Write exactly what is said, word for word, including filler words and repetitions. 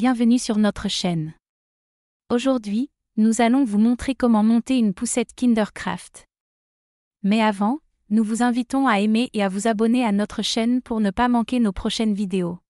bienvenue sur notre chaîne. Aujourd'hui, nous allons vous montrer comment monter une poussette Kinderkraft. Mais avant, nous vous invitons à aimer et à vous abonner à notre chaîne pour ne pas manquer nos prochaines vidéos.